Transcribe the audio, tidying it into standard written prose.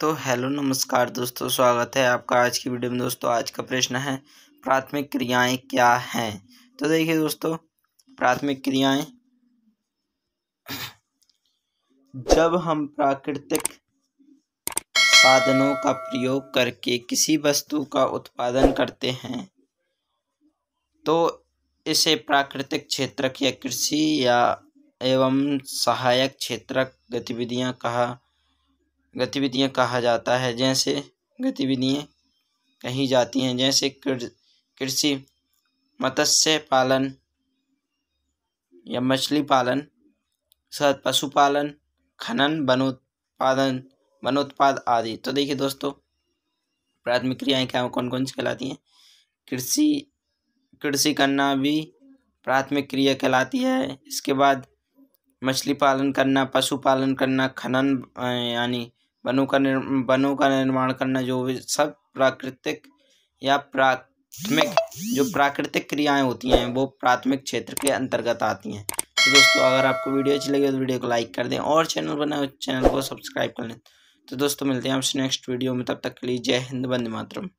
तो हेलो नमस्कार दोस्तों, स्वागत है आपका आज की वीडियो में। दोस्तों आज का प्रश्न है प्राथमिक क्रियाएं क्या हैं। तो देखिए दोस्तों, प्राथमिक क्रियाएं जब हम प्राकृतिक साधनों का प्रयोग करके किसी वस्तु का उत्पादन करते हैं तो इसे प्राकृतिक क्षेत्रक या कृषि या एवं सहायक क्षेत्रक गतिविधियां कहा जाता है। जैसे गतिविधियां कही जाती हैं जैसे कृषि, मत्स्य पालन या मछली पालन, पशुपालन, खनन, वनोत्पाद आदि। तो देखिए दोस्तों, प्राथमिक क्रियाएं क्या कौन कौन सी कहलाती हैं। कृषि करना भी प्राथमिक क्रिया कहलाती है। इसके बाद मछली पालन करना, पशुपालन करना, खनन यानी वनों का निर्माण करना, जो भी सब प्राकृतिक या प्राथमिक जो प्राकृतिक क्रियाएं होती हैं वो प्राथमिक क्षेत्र के अंतर्गत आती हैं। तो दोस्तों अगर आपको वीडियो अच्छी लगे तो वीडियो को लाइक कर दें और चैनल को सब्सक्राइब कर लें। तो दोस्तों मिलते हैं आपसे नेक्स्ट वीडियो में, तब तक के लिए जय हिंद, वंदे मातरम।